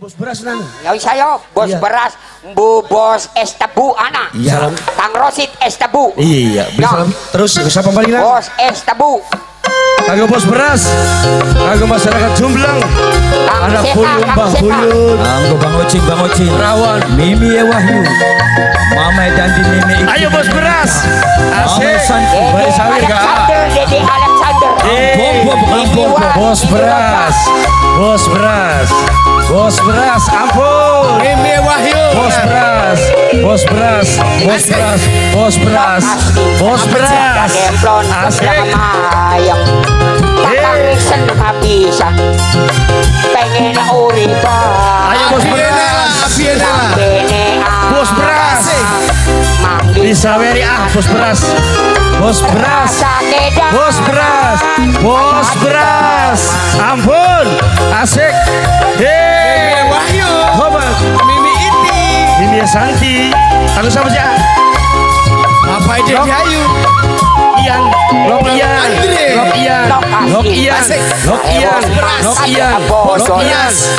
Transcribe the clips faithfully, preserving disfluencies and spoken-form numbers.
Bos beras nang. Ya saya bos iya. beras, bu bos es tebu anak. Iya. Kang Rosid es tebu. Iya. Bisa no. Terus siapa paling nang? Bos es tebu. Kanggo bos beras, kanggo masyarakat Jomblang, anak pulung Mbah Buyut, kanggo Bang Ocing, Bang Ocing, Rawan, Mimi Wahyu, Mama Janji Mimi. Ayo bos beras, asik, Mbak Sawir Kak, bos beras, bos beras, bos beras, ampun, Mimi Wahyu, bos beras, bos beras, bos beras, bos beras, bos beras, asik. Takang seneng habisan, pengen uripan. Ayo bos beras, bos beras, bisa weri ah bos beras, bos beras, bos beras, bos beras, ampun, asik, hei, Wahyu, hobat, Mimi Iti, Mimi Santi, tanggung sama siapa? Apa itu Wahyu? Ian, Lok Ian, Lok Ian, Lok Ian, Lok Ian, Lok Ian, Lok Ian,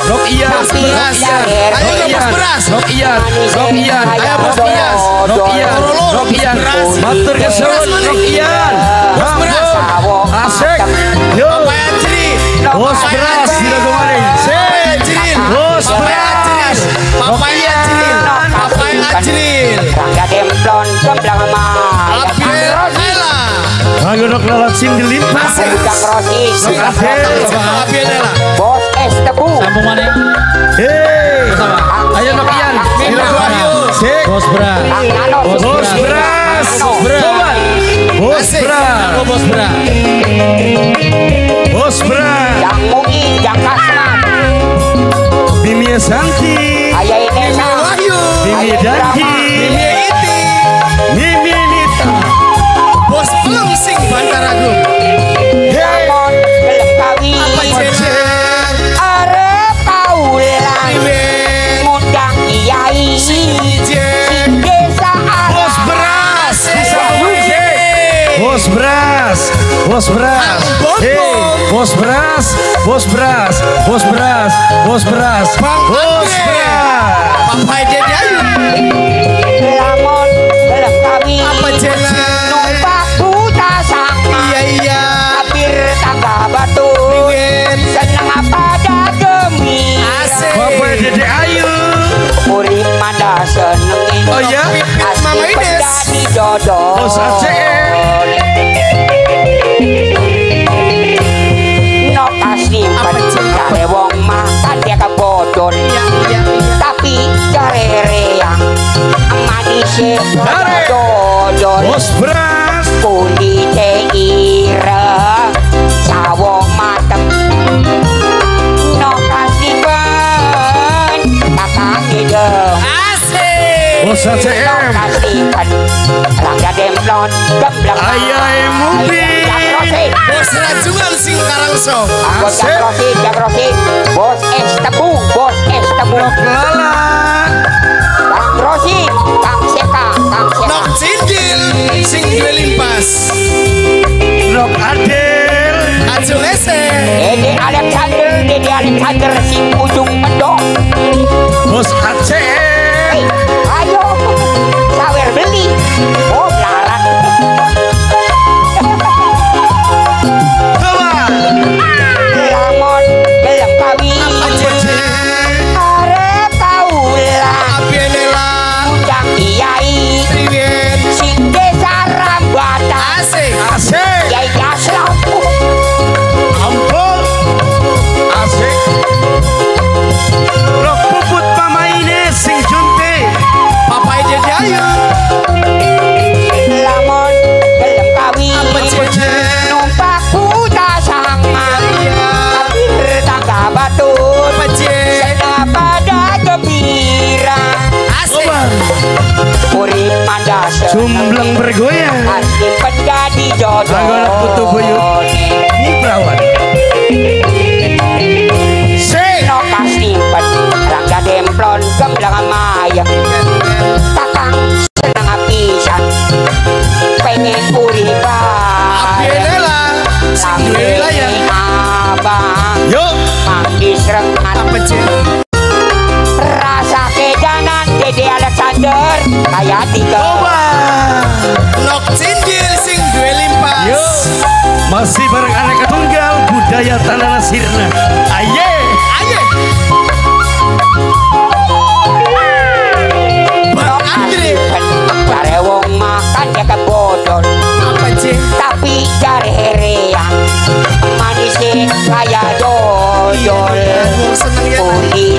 Lok Ian, ayo bos beras, Lok Ian, Lok Ian, ayo bos beras, Lok Ian, Lok Ian, matur kesuwun Lok Ian, bos beras, asik, yo, bos beras, tidak kemarin, sih, bos beras, Lok Ian, apa yang acil, tangga demplon, jemblang mah. Ayo dok lalat singlin pasir, bos es tebu, sambung mana? Hei, ayo dok Ian, bos beras, bos beras, bos beras, bos beras, bos beras, yang mungkin yang kasar, Mimi Santi, Mimi Wahyu, Mimi Danti, Mimi Iti, Mimi Nita. Bos belum sing Bantara Group. Hei, apa jeneng? Arep kaulan, ngundang kiai si desa. Bos beras, bos beras, bos beras, hei, bos beras, bos beras, bos beras, bos beras, bos beras. Apa jeneng? Lamun belum kami. Apa jeneng? Seneng oh ya Mama Ines bos A C M no kasih mencari wong makan dia kebodon tapi jarere yang manisnya kebodon bos beras kulitnya ira sawong matem no kasih ben kakak hidung bos A C M langga demplon gemblang ayah mubi bos rajungan sing Karangsong bos Jagrosi Jagrosi bos es tebu bos es tebu nok lala Kang Rosi Kang Seka Kang Seka nok cindil sing duwe limpas nok adil ajung ese Dede Alexander Dede Alexander sing ujung mendok bos A C M ayo sawer beli oh larang coba lamun gelem kawi arep kaulan undang kiai sing desa Rambatan asik asik kiai Gaslok ampun asik lho puput Mama Ines sing Papai jadi ayu lamun gelem kawin numpak kuda sang tapi bertangga batu sedap pada gembira asik murid pandas Jomblang bergoyang asli menjadi jodoh anggola putu buyut ini perawan seno kasih rangga demplon gemblang mayang takang senang apisan pengen uripan apinelah sanggup layang abang yuk manggis rengat hati kau. Coba Lok Cindil sing duwe limpas. Yo. Masih bareng anak ketunggal budaya Tanah Sirna. Aye. Aye. Bang Andre bare wong makan keke bodor. Apa sih? Tapi jare herean. Manis kaya dodol. Seneng ya.